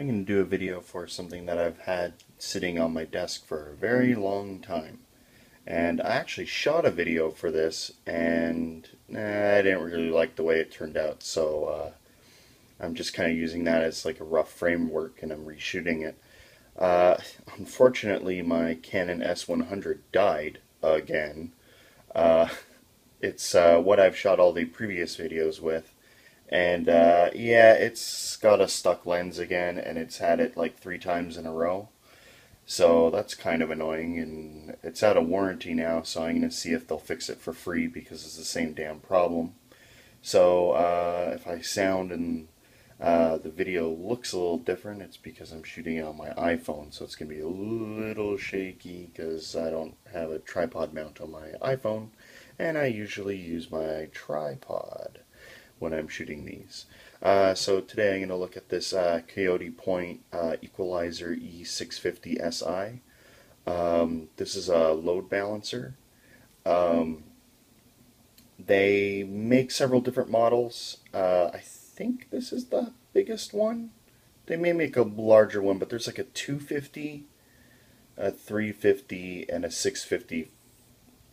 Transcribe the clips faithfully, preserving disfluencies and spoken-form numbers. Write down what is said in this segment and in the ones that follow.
I'm going to do a video for something that I've had sitting on my desk for a very long time. And I actually shot a video for this, and eh, I didn't really like the way it turned out, so uh, I'm just kind of using that as like a rough framework, and I'm reshooting it. Uh, unfortunately, my Canon S one hundred died again. Uh, it's uh, what I've shot all the previous videos with, and uh, yeah, it's got a stuck lens again, and it's had it like three times in a row. So that's kind of annoying, and it's out of warranty now, so I'm going to see if they'll fix it for free because it's the same damn problem. So uh, if I sound and uh, the video looks a little different, it's because I'm shooting it on my iPhone, so it's going to be a little shaky because I don't have a tripod mount on my iPhone, and I usually use my tripod when I'm shooting these. Uh, so today I'm going to look at this uh, Coyote Point uh, Equalizer E six fifty S I. Um, this is a load balancer. Um, they make several different models. Uh, I think this is the biggest one. They may make a larger one, but there's like a two fifty, a three fifty, and a six fifty,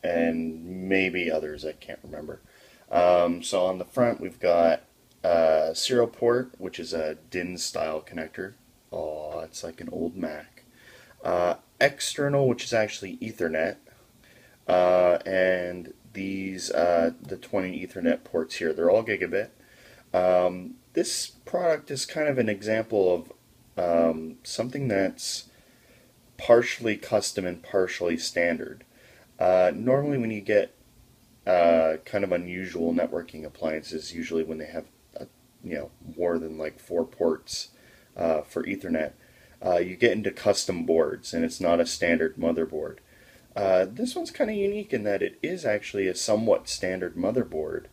and maybe others, I can't remember. Um, so on the front we've got Uh, serial port, which is a D I N style connector. Oh, it's like an old Mac. Uh, external, which is actually Ethernet, uh, and these uh, the twenty Ethernet ports here. They're all gigabit. Um, this product is kind of an example of um, something that's partially custom and partially standard. Uh, normally, when you get uh, kind of unusual networking appliances, usually when they have you know, more than like four ports uh, for Ethernet, uh, you get into custom boards, and it's not a standard motherboard. Uh, this one's kind of unique in that it is actually a somewhat standard motherboard,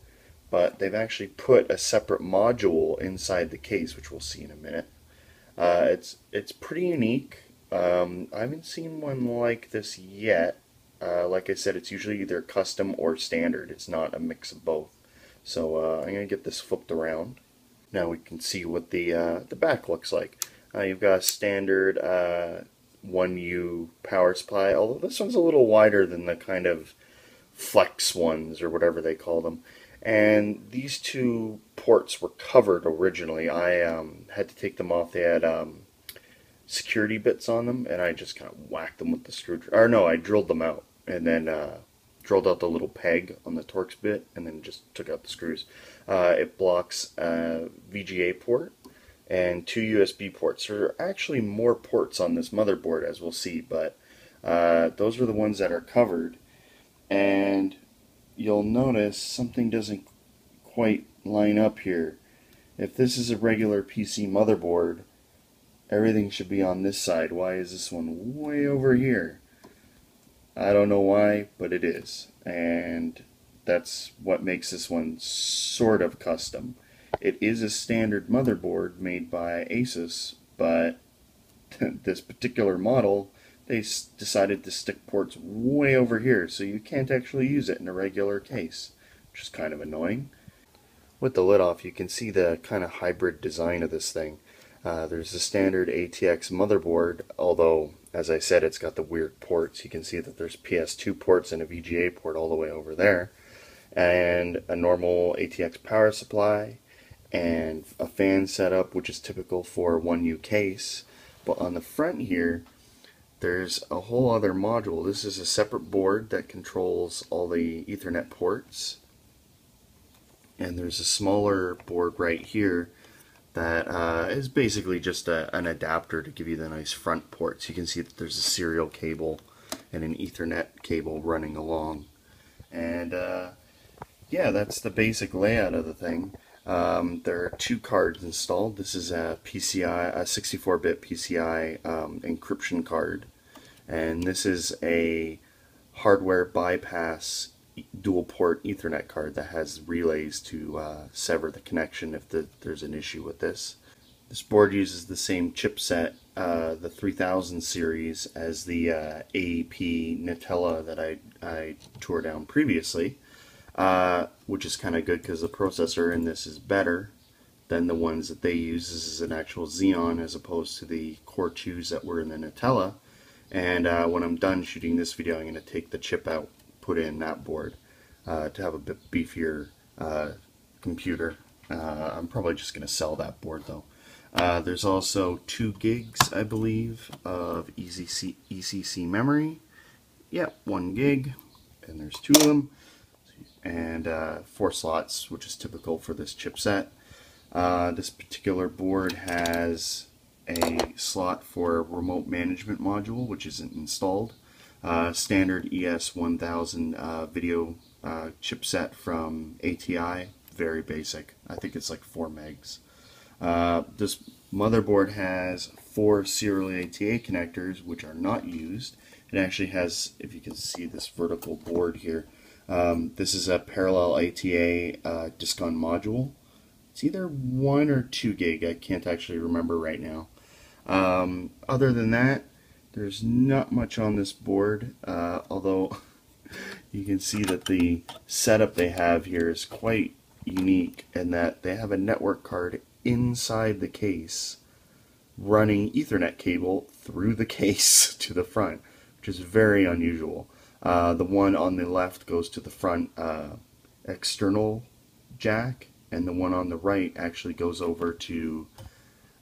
but they've actually put a separate module inside the case, which we'll see in a minute. Uh, it's it's pretty unique. Um, I haven't seen one like this yet. Uh, like I said, it's usually either custom or standard. It's not a mix of both. So uh, I'm going to get this flipped around. Now we can see what the uh, the back looks like. Uh, you've got a standard uh, one U power supply, although this one's a little wider than the kind of flex ones or whatever they call them. And these two ports were covered originally. I um, had to take them off. They had um, security bits on them, and I just kind of whacked them with the screwdriver. Or no, I drilled them out, and then uh, drilled out the little peg on the Torx bit, and then just took out the screws. Uh, it blocks a V G A port and two U S B ports. There are actually more ports on this motherboard, as we'll see, but uh, those are the ones that are covered. And you'll notice something doesn't quite line up here. If this is a regular P C motherboard, everything should be on this side. Why is this one way over here? I don't know why, but it is, and that's what makes this one sort of custom. It is a standard motherboard made by Asus, but this particular model, they s decided to stick ports way over here, so you can't actually use it in a regular case, which is kind of annoying. With the lid off, you can see the kind of hybrid design of this thing. Uh, there's the standard A T X motherboard, although, as I said, it's got the weird ports. You can see that there's P S two ports and a V G A port all the way over there, and a normal A T X power supply, and a fan setup, which is typical for a one U case. But on the front here, there's a whole other module. This is a separate board that controls all the Ethernet ports, and there's a smaller board right here that uh, is basically just a, an adapter to give you the nice front ports. You can see that there's a serial cable and an Ethernet cable running along. And uh, yeah, that's the basic layout of the thing. Um, there are two cards installed. This is a P C I, a sixty-four bit P C I um, encryption card. And this is a hardware bypass dual port Ethernet card that has relays to uh, sever the connection if the, there's an issue with this. This board uses the same chipset, uh, the three thousand series, as the uh, A P Nutella that I, I tore down previously, uh, which is kind of good because the processor in this is better than the ones that they use. This is an actual Xeon as opposed to the Core twos that were in the Nutella. And uh, when I'm done shooting this video, I'm going to take the chip out, put in that board uh, to have a bit beefier uh, computer. Uh, I'm probably just going to sell that board though. Uh, there's also two gigs, I believe, of E C C, E C C memory. Yep, one gig, and there's two of them, and uh, four slots, which is typical for this chipset. Uh, this particular board has a slot for a remote management module, which isn't installed. Uh, standard E S one thousand uh, video uh, chipset from A T I, very basic. I think it's like four megs. Uh, this motherboard has four serial A T A connectors, which are not used. It actually has, if you can see this vertical board here, um, this is a parallel A T A uh, disk-on module. It's either one or two gig. I can't actually remember right now. Um, other than that, there's not much on this board, uh, although you can see that the setup they have here is quite unique in that they have a network card inside the case running Ethernet cable through the case to the front, which is very unusual. Uh, the one on the left goes to the front uh, external jack, and the one on the right actually goes over to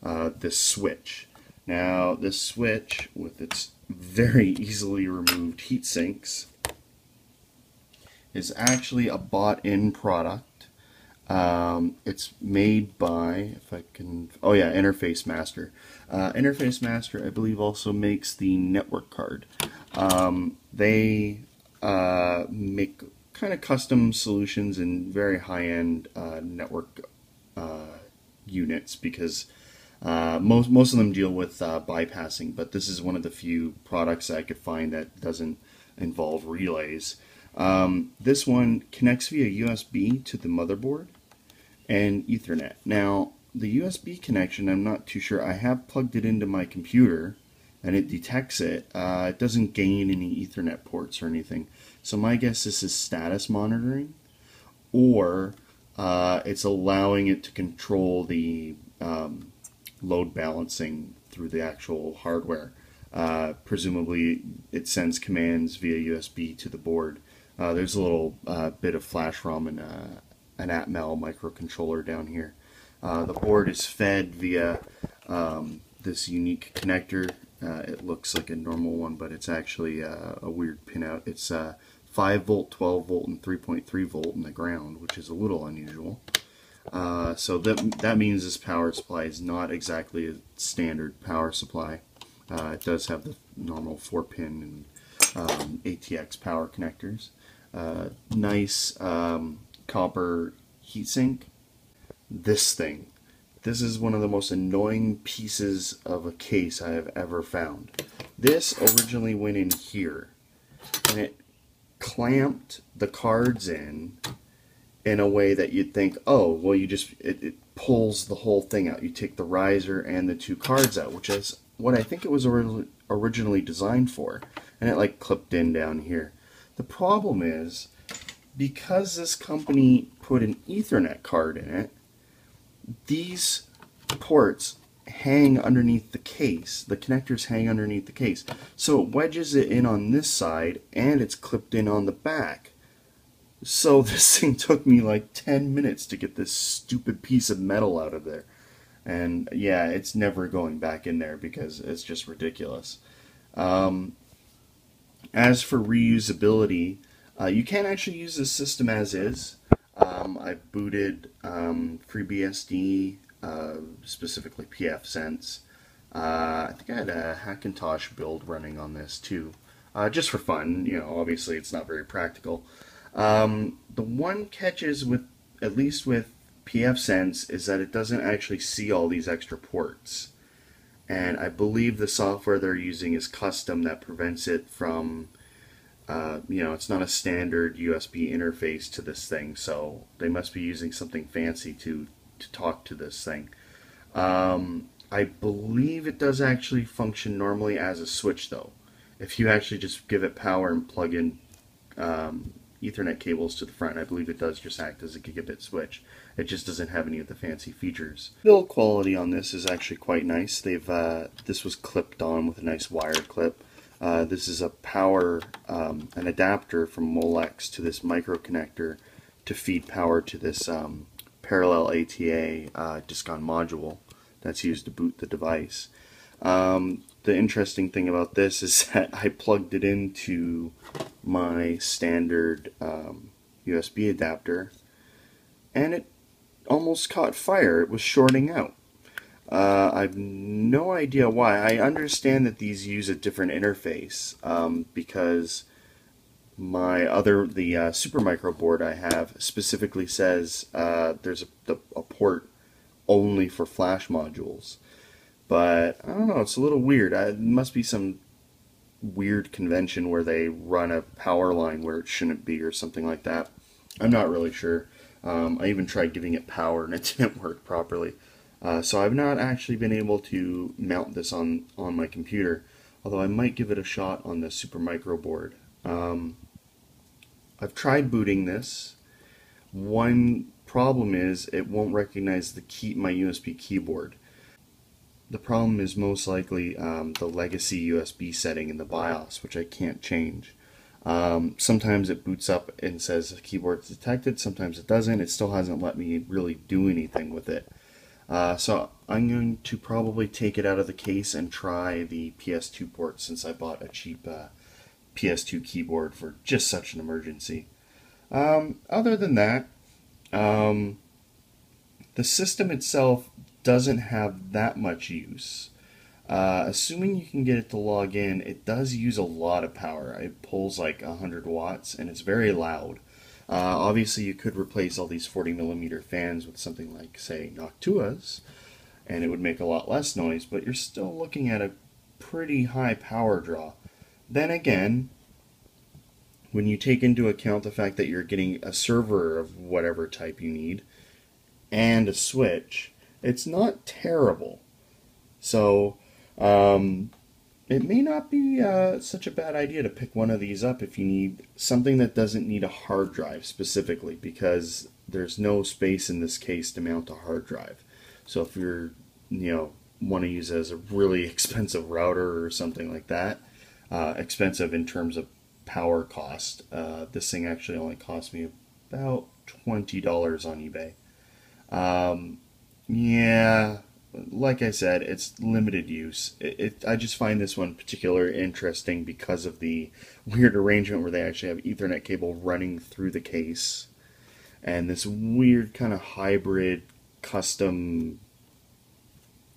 uh, this switch. Now this switch, with its very easily removed heat sinks, is actually a bought-in product. Um, it's made by, if I can, oh yeah, Interface Master. Uh, Interface Master, I believe, also makes the network card. Um, they uh, make kind of custom solutions in very high-end uh, network uh, units because uh, most most of them deal with uh, bypassing. But this is one of the few products that I could find that doesn't involve relays. Um, this one connects via U S B to the motherboard and Ethernet. Now the U S B connection, I'm not too sure. I have plugged it into my computer and it detects it. Uh, it doesn't gain any Ethernet ports or anything. So my guess is this is status monitoring, or uh, it's allowing it to control the um, load balancing through the actual hardware. Uh, presumably it sends commands via U S B to the board. Uh, there's a little uh, bit of flash ROM and uh, an Atmel microcontroller down here. Uh, the board is fed via um, this unique connector. Uh, it looks like a normal one, but it's actually uh, a weird pinout. It's uh, five volt, twelve volt, and three point three volt in the ground, which is a little unusual. Uh, so that, that means this power supply is not exactly a standard power supply. Uh, it does have the normal four pin and um, A T X power connectors. Uh, nice um, copper heatsink. This thing. This is one of the most annoying pieces of a case I have ever found. This originally went in here, and it clamped the cards in in a way that you'd think, oh, well, you just, it, it pulls the whole thing out. You take the riser and the two cards out, which is what I think it was originally designed for, and it like clipped in down here. The problem is, because this company put an Ethernet card in it, these ports hang underneath the case. The connectors hang underneath the case. So it wedges it in on this side, and it's clipped in on the back. So this thing took me like ten minutes to get this stupid piece of metal out of there. And yeah, it's never going back in there because it's just ridiculous. Um, as for reusability, uh, you can actually use this system as is. Um, I booted um, FreeBSD, uh, specifically PFSense. Uh, I think I had a Hackintosh build running on this too, uh, just for fun. You know, obviously it's not very practical. Um, the one catch is with, at least with PFSense, is that it doesn't actually see all these extra ports, and I believe the software they're using is custom that prevents it from, uh, you know, it's not a standard U S B interface to this thing, so they must be using something fancy to to talk to this thing. Um, I believe it does actually function normally as a switch though. If you actually just give it power and plug in um, Ethernet cables to the front, and I believe it does just act as a gigabit switch. It just doesn't have any of the fancy features. Build quality on this is actually quite nice. They've uh, this was clipped on with a nice wire clip. Uh, this is a power, um, an adapter from Molex to this micro connector to feed power to this um, parallel A T A uh, disk-on module that's used to boot the device. Um, the interesting thing about this is that I plugged it into my standard um, U S B adapter, and it almost caught fire. It was shorting out. Uh, I've no idea why. I understand that these use a different interface um, because my other, the uh, Supermicro board I have specifically says uh, there's a, a port only for flash modules. But I don't know, it's a little weird. I, it must be some weird convention where they run a power line where it shouldn't be or something like that. I'm not really sure. Um, I even tried giving it power and it didn't work properly. Uh, so I've not actually been able to mount this on, on my computer, although I might give it a shot on the Supermicro board. Um, I've tried booting this. One problem is it won't recognize the key, my U S B keyboard. The problem is most likely um, the legacy U S B setting in the BIOS, which I can't change. Um, sometimes it boots up and says the keyboard's detected, sometimes it doesn't. It still hasn't let me really do anything with it. Uh, so I'm going to probably take it out of the case and try the P S two port, since I bought a cheap uh, P S two keyboard for just such an emergency. Um, other than that, um, the system itself doesn't have that much use. Uh, assuming you can get it to log in, it does use a lot of power. It pulls like one hundred watts and it's very loud. Uh, obviously you could replace all these forty millimeter fans with something like, say, Noctua's, and it would make a lot less noise, but you're still looking at a pretty high power draw. Then again, when you take into account the fact that you're getting a server of whatever type you need and a switch, it's not terrible. So um, it may not be uh, such a bad idea to pick one of these up if you need something that doesn't need a hard drive specifically, because there's no space in this case to mount a hard drive. So if you're, you know, want to use it as a really expensive router or something like that, uh, expensive in terms of power cost, uh, this thing actually only cost me about twenty dollars on eBay. Um, Yeah, like I said, it's limited use. It, it, I just find this one particularly interesting because of the weird arrangement where they actually have Ethernet cable running through the case, and this weird kind of hybrid custom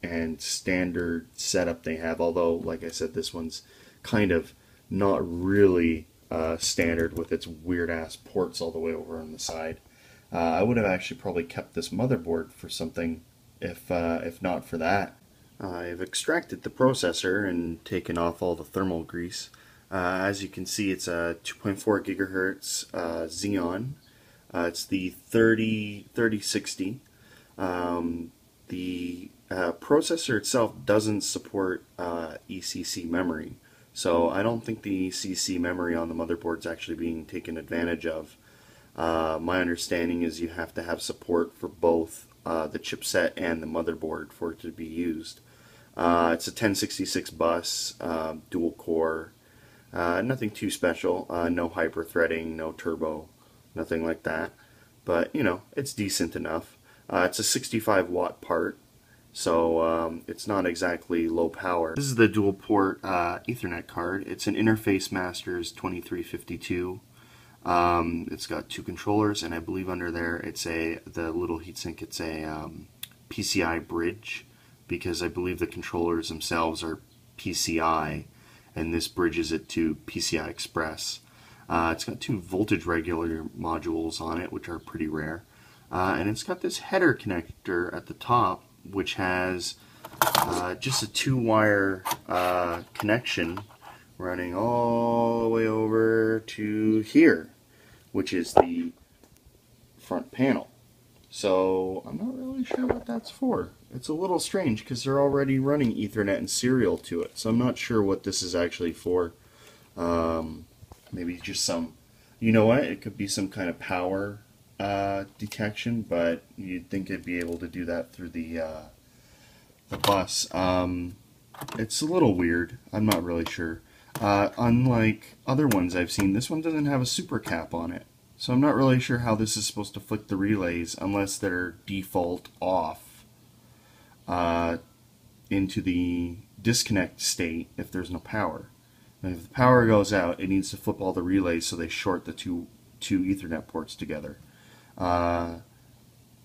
and standard setup they have. Although, like I said, this one's kind of not really uh, standard with its weird-ass ports all the way over on the side. Uh, I would have actually probably kept this motherboard for something if, uh, if not for that. I've extracted the processor and taken off all the thermal grease. Uh, as you can see, it's a two point four gigahertz uh, Xeon. Uh, it's the thirty, thirty sixty. Um, the uh, processor itself doesn't support uh, E C C memory, so I don't think the E C C memory on the motherboard is actually being taken advantage of. Uh, my understanding is you have to have support for both uh, the chipset and the motherboard for it to be used. Uh, it's a ten sixty-six bus, uh, dual core, uh, nothing too special, uh, no hyper threading, no turbo, nothing like that. But, you know, it's decent enough. Uh, it's a sixty-five watt part, so um, it's not exactly low power. This is the dual port uh, Ethernet card. It's an Interface Master's twenty-three fifty-two. Um, it's got two controllers, and I believe under there it's a, the little heatsink, it's a um, P C I bridge, because I believe the controllers themselves are P C I, and this bridges it to P C I Express. Uh, it's got two voltage regulator modules on it, which are pretty rare, uh, and it's got this header connector at the top, which has uh, just a two-wire uh, connection running all the way over to here, which is the front panel. So I'm not really sure what that's for. It's a little strange because they're already running Ethernet and serial to it, so I'm not sure what this is actually for. Um, maybe just some You know what? It could be some kind of power uh, detection, but you'd think it'd be able to do that through the uh, the bus. Um, it's a little weird. I'm not really sure. Uh, unlike other ones I've seen, this one doesn't have a super cap on it. So I'm not really sure how this is supposed to flick the relays unless they're default off uh, into the disconnect state if there's no power. And if the power goes out, it needs to flip all the relays so they short the two, two Ethernet ports together. Uh,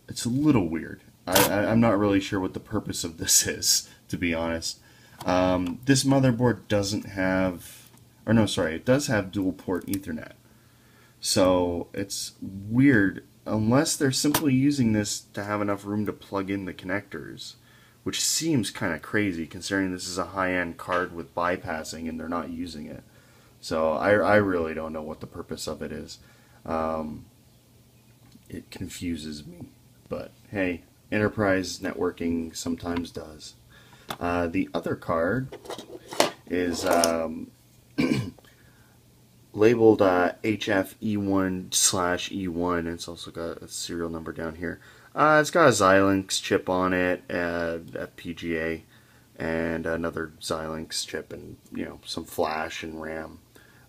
it's a little weird. I, I, I'm not really sure what the purpose of this is, to be honest. Um, this motherboard doesn't have, or no, sorry, it does have dual port Ethernet. So it's weird, unless they're simply using this to have enough room to plug in the connectors, which seems kind of crazy considering this is a high-end card with bypassing and they're not using it. So I, I really don't know what the purpose of it is. Um, it confuses me, but hey, enterprise networking sometimes does. Uh, the other card is um, labeled uh, H F E one slash E one. It's also got a serial number down here. Uh, it's got a Xilinx chip on it, uh, a P G A, and another Xilinx chip, and you know, some flash and RAM,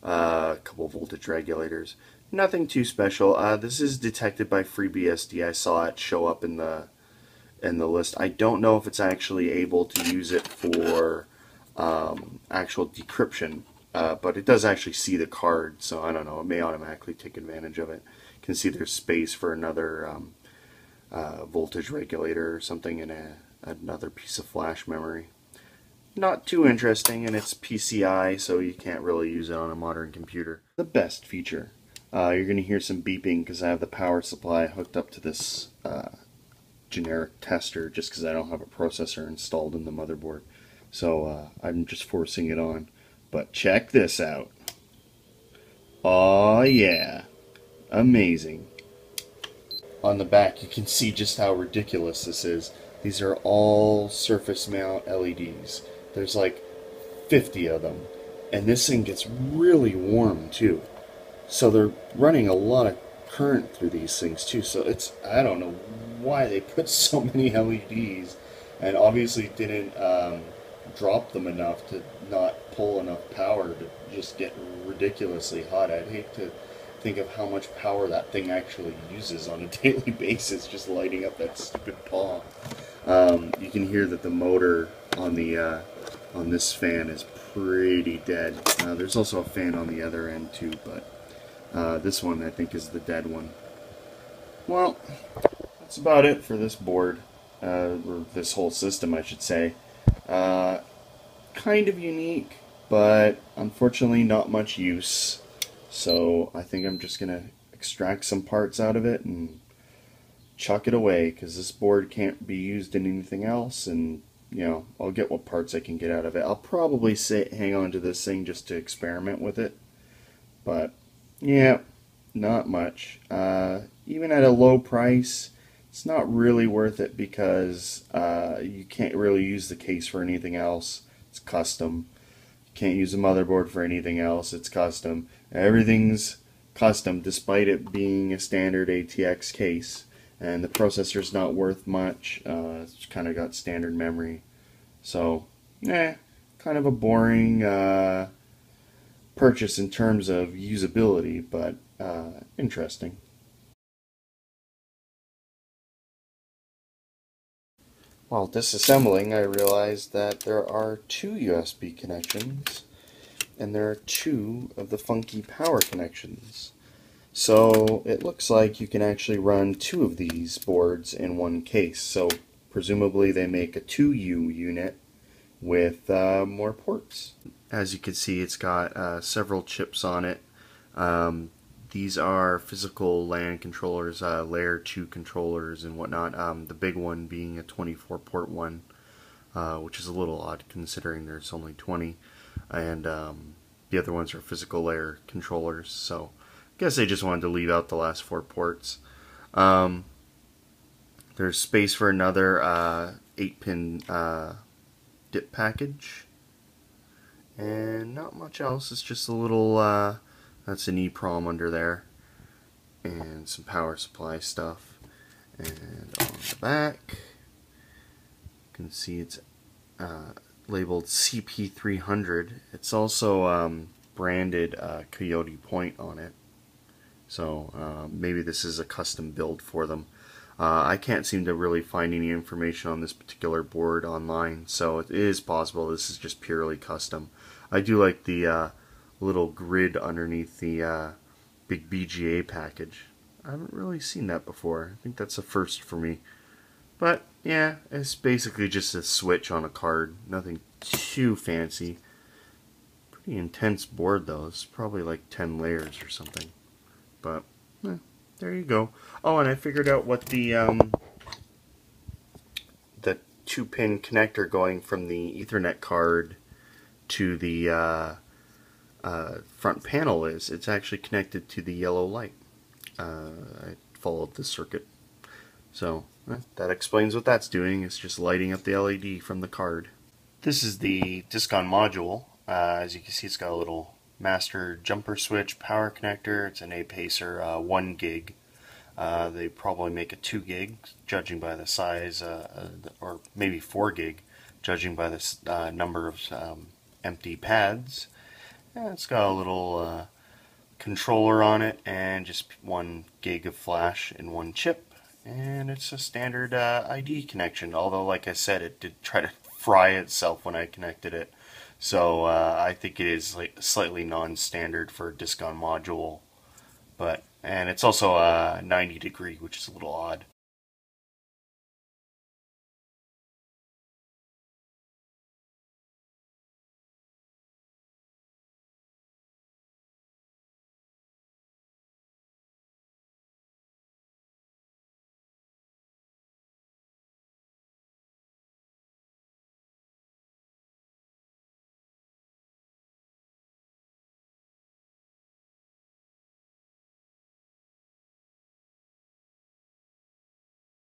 uh, a couple voltage regulators. Nothing too special. Uh, this is detected by FreeBSD. I saw it show up in the in the list. I don't know if it's actually able to use it for um, actual decryption, uh, but it does actually see the card, so I don't know, it may automatically take advantage of it. You can see there's space for another um, uh, voltage regulator or something and a, another piece of flash memory. Not too interesting, and it's P C I, so you can't really use it on a modern computer. The best feature, uh, you're going to hear some beeping because I have the power supply hooked up to this uh, generic tester just because I don't have a processor installed in the motherboard, so uh, I'm just forcing it on. But check this out. Oh yeah, amazing. On the back you can see just how ridiculous this is. These are all surface mount L E Ds. There's like fifty of them, and this thing gets really warm too, so they're running a lot of current through these things too. So it's, I don't know why they put so many L E Ds, and obviously didn't um, drop them enough to not pull enough power to just get ridiculously hot. I'd hate to think of how much power that thing actually uses on a daily basis, just lighting up that stupid paw. Um, you can hear that the motor on the uh, on this fan is pretty dead. Uh, there's also a fan on the other end too, but uh, this one I think is the dead one. Well, that's about it for this board, uh, or this whole system I should say. Uh, kind of unique, but unfortunately not much use, so I think I'm just gonna extract some parts out of it and chuck it away, because this board can't be used in anything else, and you know, I'll get what parts I can get out of it. I'll probably sit, hang on to this thing just to experiment with it, but yeah, not much. Uh, even at a low price, it's not really worth it because uh, you can't really use the case for anything else. It's custom. You can't use the motherboard for anything else. It's custom. Everything's custom despite it being a standard A T X case. And the processor's not worth much. Uh, it's kind of got standard memory. So, eh, kind of a boring uh, purchase in terms of usability, but uh, interesting. While disassembling, I realized that there are two U S B connections, and there are two of the funky power connections. So it looks like you can actually run two of these boards in one case. So presumably they make a two U unit with uh, more ports. As you can see, it's got uh, several chips on it. Um, these are physical LAN controllers, uh, layer two controllers and whatnot, um, the big one being a twenty-four port one, uh, which is a little odd considering there's only twenty, and um, the other ones are physical layer controllers, so I guess they just wanted to leave out the last four ports. Um, there's space for another uh, eight pin uh, D I P package, and not much else. It's just a little uh, That's an EEPROM under there, and some power supply stuff. And on the back, you can see it's uh, labeled C P three hundred. It's also um, branded uh, Coyote Point on it. So uh, maybe this is a custom build for them. Uh, I can't seem to really find any information on this particular board online, so it is possible this is just purely custom. I do like the uh, little grid underneath the uh, big B G A package. I haven't really seen that before. I think that's a first for me. But yeah, it's basically just a switch on a card. Nothing too fancy. Pretty intense board though. It's probably like ten layers or something. But eh, there you go. Oh, and I figured out what the um, the two-pin connector going from the Ethernet card to the uh, uh, front panel is. It's actually connected to the yellow light. Uh, I followed the circuit. So eh, that explains what that's doing. It's just lighting up the L E D from the card. This is the Discon module. Uh, as you can see, it's got a little master jumper switch, power connector. It's an A-Pacer uh, one gig. Uh, they probably make a two gig, judging by the size, uh, or maybe four gig, judging by the uh, number of um, empty pads. And it's got a little uh, controller on it, and just one gig of flash in one chip. And it's a standard uh, I D connection. Although, like I said, it did try to fry itself when I connected it. So uh, I think it is like slightly non-standard for a Discon module, but and it's also a uh, ninety degree, which is a little odd.